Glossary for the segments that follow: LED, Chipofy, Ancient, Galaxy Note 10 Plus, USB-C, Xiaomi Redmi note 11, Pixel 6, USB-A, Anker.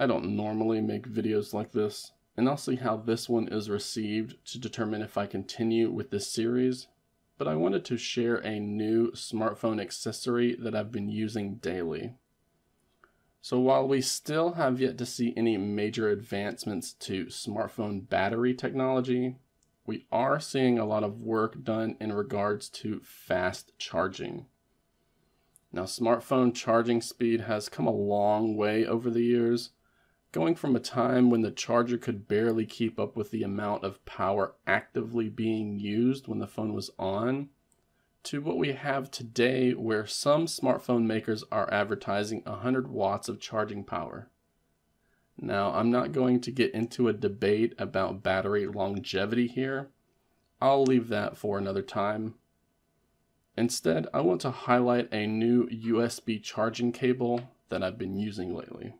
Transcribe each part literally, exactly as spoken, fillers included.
I don't normally make videos like this, and I'll see how this one is received to determine if I continue with this series, but I wanted to share a new smartphone accessory that I've been using daily. So while we still have yet to see any major advancements to smartphone battery technology, we are seeing a lot of work done in regards to fast charging. Now, smartphone charging speed has come a long way over the years, going from a time when the charger could barely keep up with the amount of power actively being used when the phone was on, to what we have today where some smartphone makers are advertising one hundred watts of charging power. Now, I'm not going to get into a debate about battery longevity here. I'll leave that for another time. Instead, I want to highlight a new U S B charging cable that I've been using lately.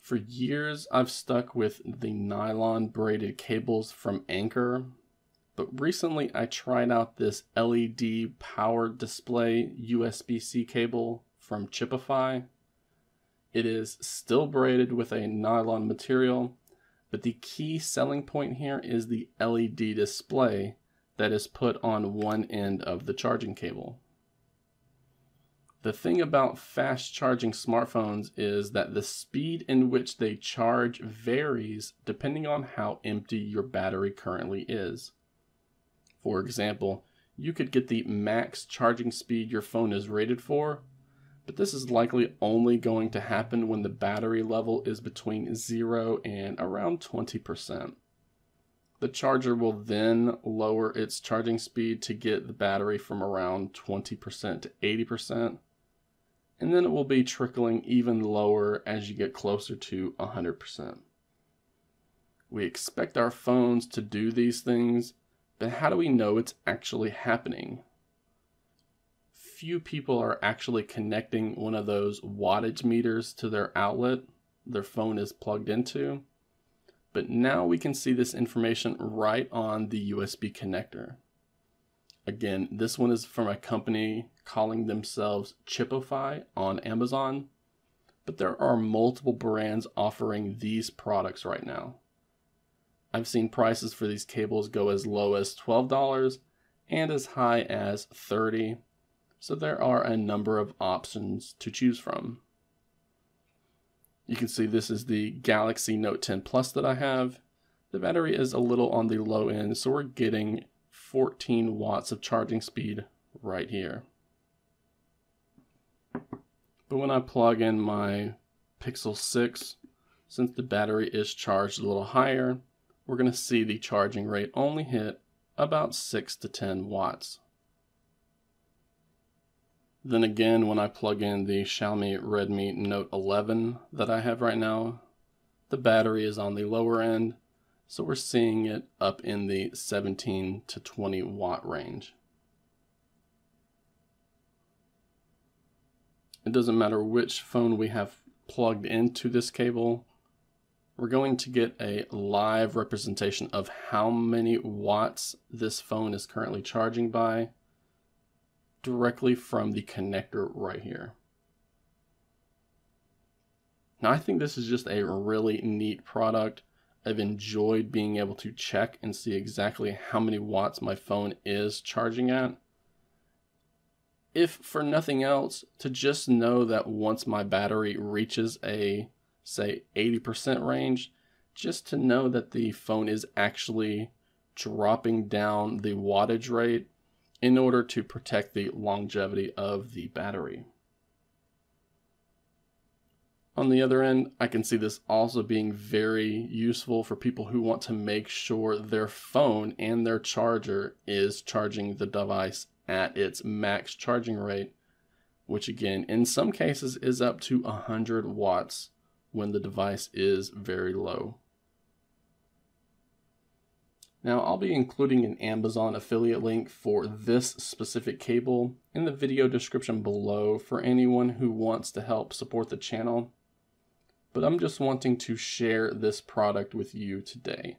For years, I've stuck with the nylon braided cables from Anker, but recently I tried out this L E D power display U S B C cable from Chipofy. It is still braided with a nylon material, but the key selling point here is the L E D display that is put on one end of the charging cable. The thing about fast charging smartphones is that the speed in which they charge varies depending on how empty your battery currently is. For example, you could get the max charging speed your phone is rated for, but this is likely only going to happen when the battery level is between zero and around twenty percent. The charger will then lower its charging speed to get the battery from around twenty percent to eighty percent, and then it will be trickling even lower as you get closer to one hundred percent. We expect our phones to do these things, but how do we know it's actually happening? Few people are actually connecting one of those wattage meters to their outlet their phone is plugged into. But now we can see this information right on the U S B connector. Again, this one is from a company calling themselves Chipofy on Amazon, but there are multiple brands offering these products right now. I've seen prices for these cables go as low as twelve dollars and as high as thirty dollars, so there are a number of options to choose from. You can see this is the Galaxy Note ten Plus that I have. The battery is a little on the low end, so we're getting fourteen watts of charging speed right here. But when I plug in my Pixel six, since the battery is charged a little higher, we're going to see the charging rate only hit about six to ten watts. Then again, when I plug in the Xiaomi Redmi note eleven that I have right now, the battery is on the lower end, so we're seeing it up in the seventeen to twenty watt range. It doesn't matter which phone we have plugged into this cable, we're going to get a live representation of how many watts this phone is currently charging by, directly from the connector right here. Now, I think this is just a really neat product. I've enjoyed being able to check and see exactly how many watts my phone is charging at. If for nothing else, to just know that once my battery reaches a, say, eighty percent range, just to know that the phone is actually dropping down the wattage rate in order to protect the longevity of the battery. On the other end, I can see this also being very useful for people who want to make sure their phone and their charger is charging the device at its max charging rate, which again, in some cases is up to one hundred watts when the device is very low. Now, I'll be including an Amazon affiliate link for this specific cable in the video description below for anyone who wants to help support the channel, but I'm just wanting to share this product with you today.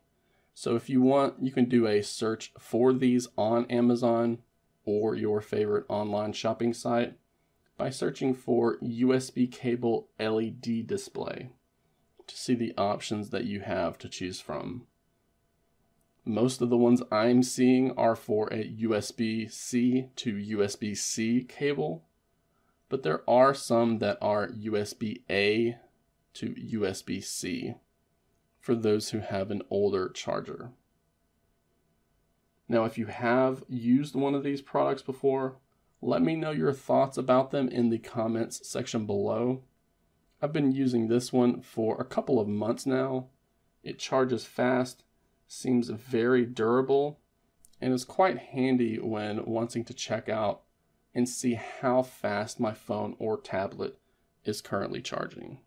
So if you want, you can do a search for these on Amazon or your favorite online shopping site by searching for U S B cable L E D display to see the options that you have to choose from. Most of the ones I'm seeing are for a U S B C to U S B C cable, but there are some that are U S B A to U S B C for those who have an older charger. Now, if you have used one of these products before, let me know your thoughts about them in the comments section below. I've been using this one for a couple of months now. It charges fast, seems very durable, and is quite handy when wanting to check out and see how fast my phone or tablet is currently charging.